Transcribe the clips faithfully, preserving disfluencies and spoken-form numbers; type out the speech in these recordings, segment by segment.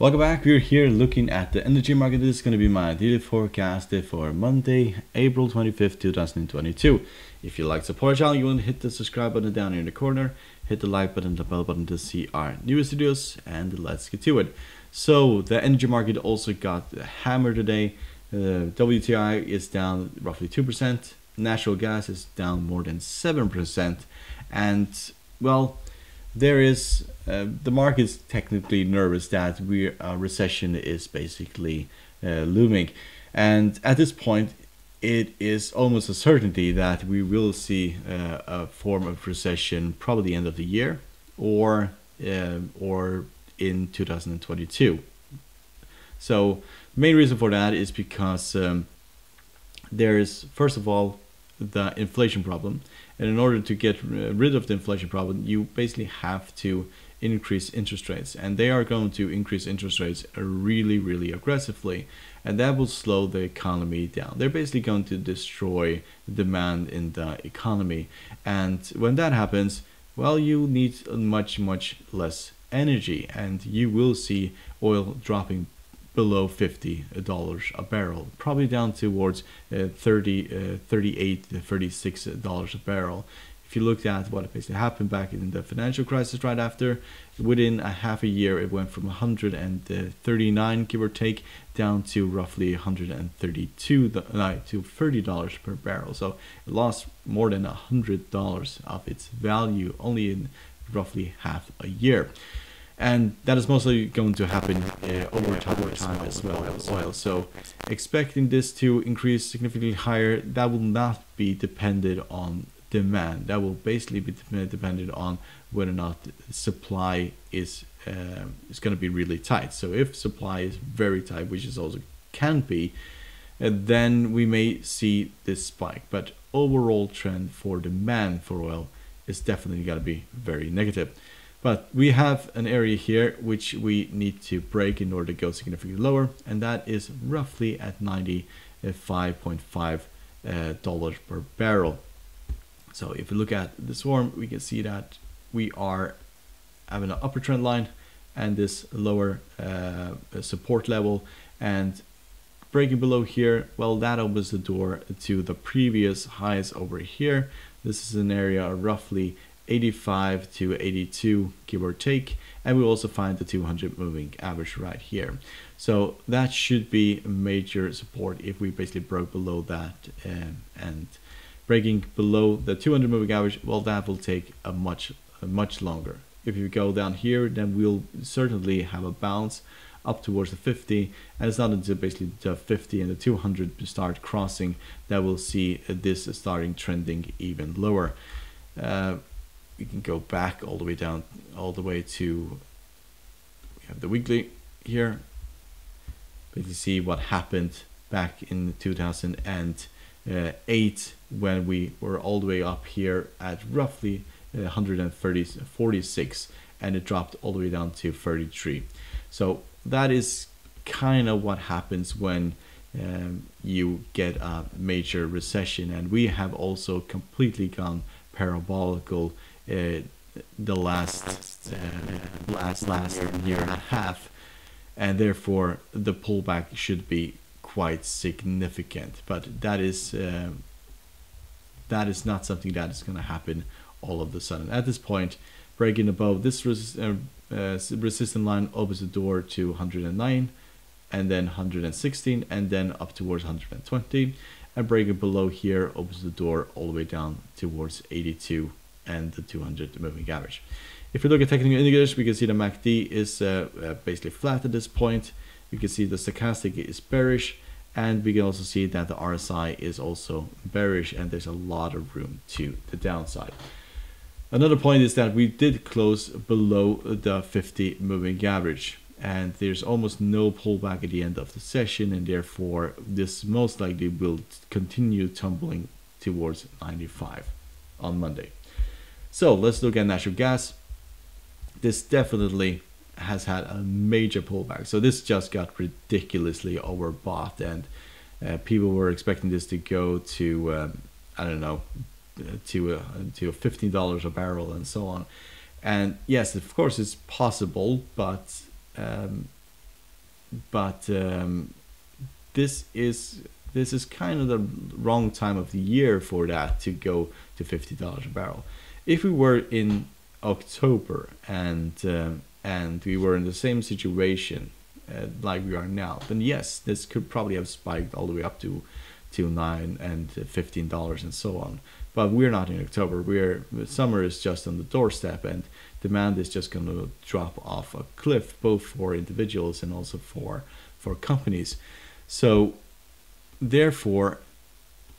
Welcome back. We're here looking at the energy market. This is going to be my daily forecast for Monday, April twenty-fifth, two thousand twenty-two. If you like support our channel, you want to hit the subscribe button down here in the corner, hit the like button, the bell button to see our newest videos, and let's get to it. So the energy market also got hammered today. Uh, W T I is down roughly two percent. Natural gas is down more than seven percent. And well, there is uh, the market's technically nervous that we uh, recession is basically uh, looming, and at this point it is almost a certainty that we will see uh, a form of recession probably the end of the year or uh, or in two thousand twenty-two. So main reason for that is because um, there is, first of all, the inflation problem, and in order to get rid of the inflation problem, you basically have to increase interest rates, and they are going to increase interest rates really, really aggressively, and that will slow the economy down. They're basically going to destroy demand in the economy, and when that happens, well, you need much, much less energy, and you will see oil dropping below fifty dollars a barrel, probably down towards uh, thirty-eight to thirty-six dollars a barrel. If you looked at what basically happened back in the financial crisis right after, within a half a year it went from one hundred thirty-nine, give or take, down to roughly one hundred thirty-two to thirty dollars per barrel. So it lost more than one hundred dollars of its value only in roughly half a year. And that is mostly going to happen uh, over time, time as well as oil. So expecting this to increase significantly higher, that will not be dependent on demand. That will basically be dependent on whether or not supply is uh, is going to be really tight. So if supply is very tight, which is also can be, uh, then we may see this spike. But overall trend for demand for oil is definitely going to be very negative. But we have an area here which we need to break in order to go significantly lower, and that is roughly at ninety-five point five uh, dollars per barrel. So if we look at the swarm, we can see that we are having an upper trend line and this lower uh, support level, and breaking below here, well, that opens the door to the previous highs over here. This is an area roughly eighty-five to eighty-two, give or take, and we also find the two hundred moving average right here. So that should be major support if we basically broke below that, um, and breaking below the two hundred moving average, well, that will take a much a much longer. If you go down here, then we'll certainly have a bounce up towards the fifty, and it's not until basically the fifty and the two hundred start crossing that we'll see this starting trending even lower. Uh, We can go back all the way down, all the way to, we have the weekly here. But you see what happened back in two thousand eight when we were all the way up here at roughly one hundred forty-six, and it dropped all the way down to thirty-three. So that is kind of what happens when um, you get a major recession, and we have also completely gone parabolical. Uh, the last uh, last last year and a half, and therefore the pullback should be quite significant. But that is uh, that is not something that is going to happen all of a sudden. At this point, breaking above this res uh, uh, resistance line opens the door to one hundred nine, and then one hundred sixteen, and then up towards one hundred twenty, and breaking below here opens the door all the way down towards eighty-two and the two hundred moving average. If we look at technical indicators, we can see the M A C D is uh, uh, basically flat at this point. We can see the stochastic is bearish, and we can also see that the R S I is also bearish, and there's a lot of room to the downside. Another point is that we did close below the fifty moving average, and there's almost no pullback at the end of the session, and therefore this most likely will continue tumbling towards ninety-five on Monday. So let's look at natural gas. This definitely has had a major pullback. So this just got ridiculously overbought, and uh, people were expecting this to go to, um, I don't know, to uh, to fifteen dollars a barrel and so on. And yes, of course, it's possible, but um, but um, this is this is kind of the wrong time of the year for that to go to fifty dollars a barrel. If we were in October and um, and we were in the same situation uh, like we are now, then yes, this could probably have spiked all the way up to to nine and fifteen dollars and so on. But we're not in October. We're summer is just on the doorstep, and demand is just going to drop off a cliff, both for individuals and also for for companies. So therefore,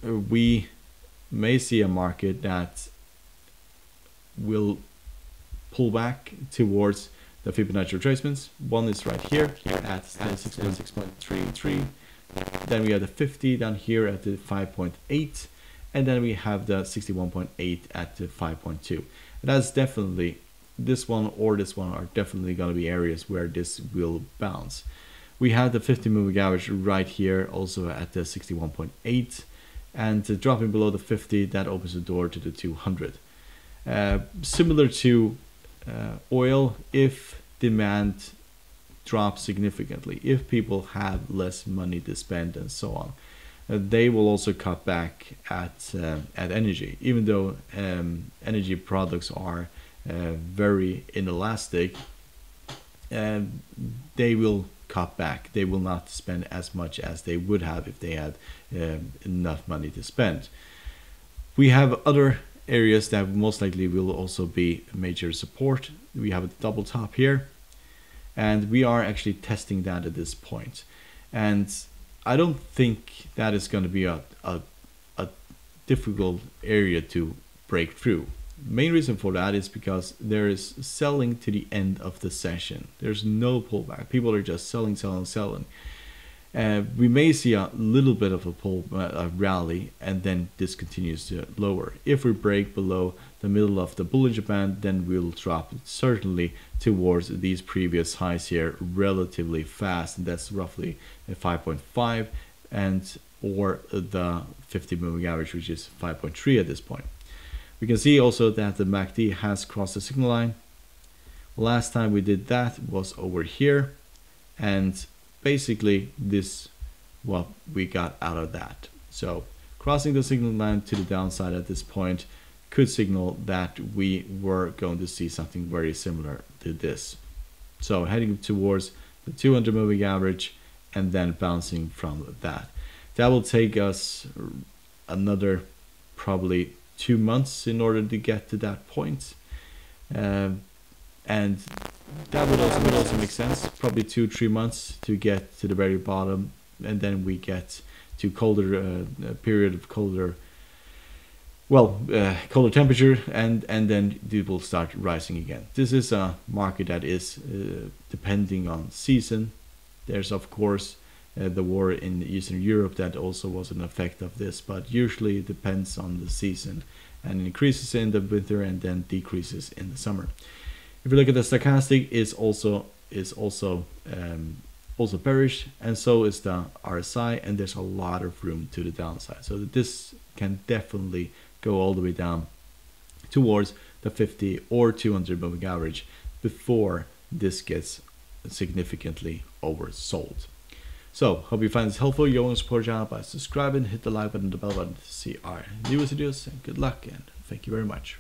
we may see a market that will pull back towards the Fibonacci retracements. One is right here at six point three three. Then we have the fifty down here at the five point eight, and then we have the sixty-one point eight at the five point two. That's definitely, this one or this one are definitely going to be areas where this will bounce. We have the fifty moving average right here also at the sixty-one point eight, and dropping below the fifty, that opens the door to the two hundred. Uh, similar to uh, oil, if demand drops significantly, if people have less money to spend and so on, uh, they will also cut back at uh, at energy. Even though um, energy products are uh, very inelastic, uh, they will cut back. They will not spend as much as they would have if they had uh, enough money to spend. We have other areas that most likely will also be major support. We have a double top here, and we are actually testing that at this point. And I don't think that is going to be a, a, a difficult area to break through. Main reason for that is because there is selling to the end of the session. There's no pullback. People are just selling, selling, selling. Uh, we may see a little bit of a pull, uh, a rally, and then this continues to lower. If we break below the middle of the Bollinger Band, then we'll drop certainly towards these previous highs here relatively fast, and that's roughly five point five and or the fifty moving average, which is five point three at this point. We can see also that the M A C D has crossed the signal line. Last time we did that was over here, and basically this what we got out of that. So crossing the signal line to the downside at this point could signal that we were going to see something very similar to this. So heading towards the two hundred moving average and then bouncing from that. That will take us another probably two months in order to get to that point. Uh, and that would also, would also make sense, probably two, three months to get to the very bottom, and then we get to colder, uh, a period of colder, well, uh, colder temperature, and, and then it will start rising again. This is a market that is uh, depending on season. There's of course uh, the war in Eastern Europe that also was an effect of this, but usually it depends on the season and increases in the winter and then decreases in the summer. If you look at the stochastic, is also is also um, also bearish, and so is the R S I, and there's a lot of room to the downside. So this can definitely go all the way down towards the fifty or two hundred moving average before this gets significantly oversold. So hope you find this helpful. You want to support the channel by subscribing, hit the like button, the bell button to see our newest videos. And good luck, and thank you very much.